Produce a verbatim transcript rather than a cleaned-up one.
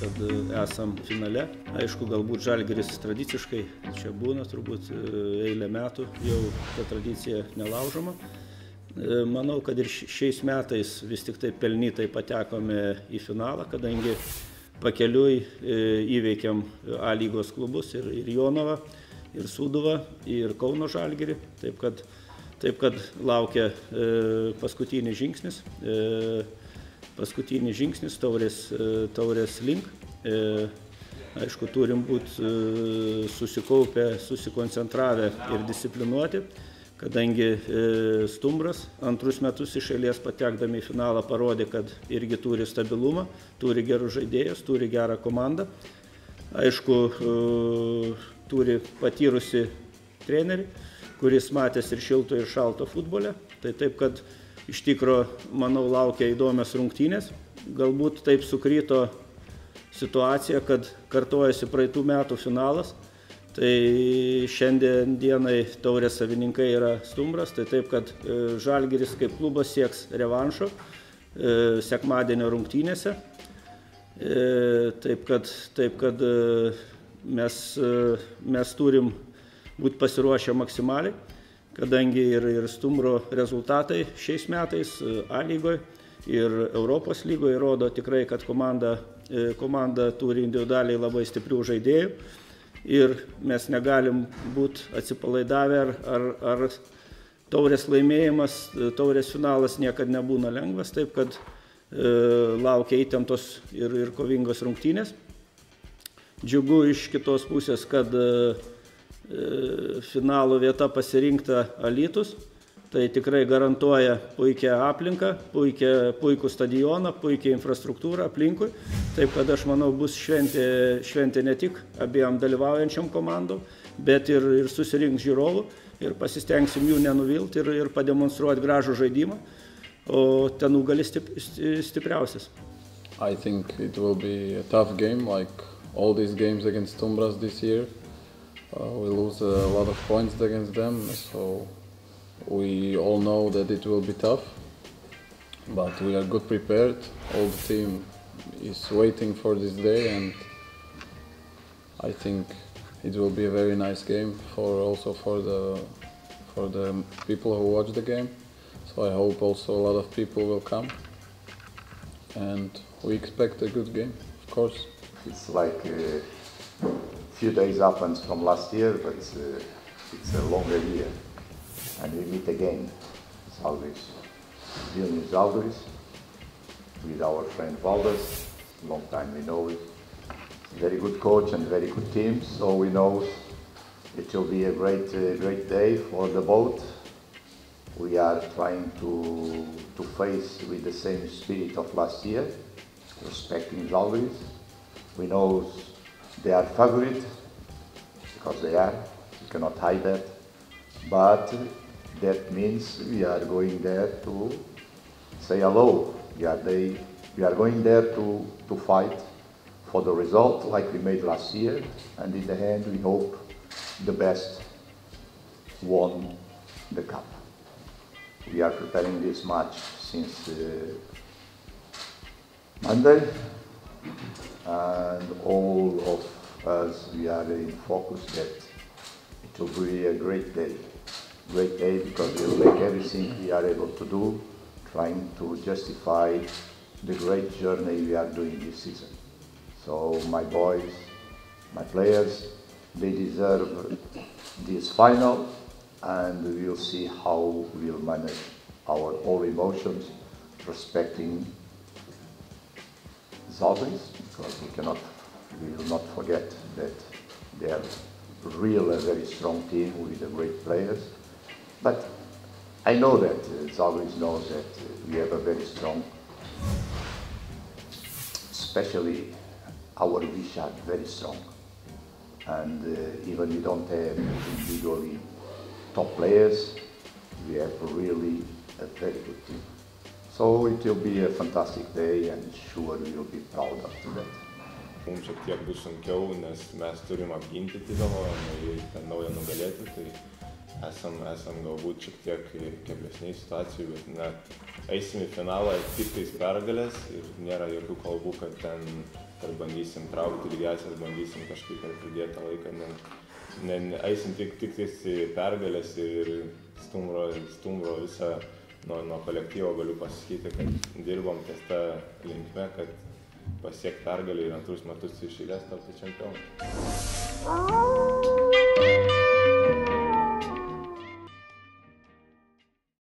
kad esam finale. Aišku, galbūt Žalgiris tradiciškai čia būna, turbūt eilę metų jau ta tradicija nelaužoma. Manau, kad ir šiais metais vis tik tai pelnytai patekome į finalą, kadangi pakeliui įveikiam A lygos klubus ir, ir Jonavą, ir Sūduvą, ir Kauno Žalgirį. Taip kad, taip kad laukia paskutinis žingsnis, paskutinis žingsnis taurės, taurės link. Aišku, turim būti susikaupę, susikoncentravę ir disciplinuoti, kadangi Stumbras antrus metus iš eilės patekdami į finalą parodė, kad irgi turi stabilumą, turi gerus žaidėjus, turi gerą komandą. Aišku, turi patyrusi trenerį, kuris matęs ir šilto, ir šalto futbole. Tai taip, kad iš tikro, manau, laukia įdomias rungtynės. Galbūt taip sukryto situacija, kad kartojasi praeitų metų finalas. Tai šiandien dienai taurės savininkai yra Stumbras, tai taip, kad Žalgiris kaip klubas sieks revanšo sekmadienio rungtynėse. Taip, kad, taip, kad mes, mes turim būti pasiruošę maksimaliai, kadangi ir, ir Stumbro rezultatai šiais metais A lygoje ir Europos lygoje rodo tikrai, kad komanda, komanda turi individualiai labai stiprių žaidėjų. Ir mes negalim būti atsipalaidavę, ar, ar, ar taurės laimėjimas, taurės finalas niekad nebūna lengvas, taip kad e, laukia įtemptos ir, ir kovingos rungtynės. Džiugu iš kitos pusės, kad e, finalo vieta pasirinkta Alytus, tai tikrai garantuoja puikią aplinką, puikia, puikų stadioną, puikią infrastruktūrą aplinkui. Taip kad aš manau, bus šventė, šventė ne tik abiem dalyvaujančiam komandom, bet ir, ir susirinks žiūrovų ir pasistengsim jų nenuvilti ir, ir pademonstruoti gražų žaidimą, o ten nugali stip, stipriausias. I think it will be a tough game, like all these games against Stumbras this year. Uh, we lose a lot of points against them, so we all know that it will be tough, but we are good prepared. All the team is waiting for this day, and I think it will be a very nice game for also for the for the people who watch the game. So I hope also a lot of people will come, and we expect a good game, of course. It's like a few days up and from last year, but it's a, it's a longer year. And we meet again, Žalgiris, Vilnius Žalgiris, with our friend Valdez. Long time we know it. Very good coach and very good team, so we know it will be a great, uh, great day for the both. We are trying to to face with the same spirit of last year, respecting Žalgiris. We know they are favorite because they are. You cannot hide that, but that means we are going there to say hello. We are, they, we are going there to, to fight for the result like we made last year, and in the end we hope the best won the cup. We are preparing this match since uh, Monday, and all of us, we are in focus that it will be a great day. Great day because we will make everything we are able to do, trying to justify the great journey we are doing this season. So my boys, my players, they deserve this final, and we will see how we will manage our all emotions, respecting Žalgiris, because we cannot, we will not forget that they are real a very strong team with the great players. But I know that uh, Žalgiris knows that uh, we have a very strong, especially our wish are very strong. And uh, even we don't have individually top players, we have really a very good team. So it will be a fantastic day, and sure we will be proud after that. Mums šiek tiek bus sunkiau, nes mes turim apginti titulą, ir ten naują nugalėti, tai esam, esam galbūt šiek tiek keblesniai situacijų, bet net eisim į finalą tiktais pergalės ir nėra jokių kalbų, kad ten ar bandysim traukti lygiasias, bandysim kažkaip ar pridėti tą laiką. Ne, ne, ne, eisim tik, tik į pergalės ir Stumbro, Stumbro visą nuo, nuo kolektyvo galiu pasakyti, kad dirbom ties tą linkme, kad pasiekti pergalį ir antrus metus iš eilės tapti čempionu.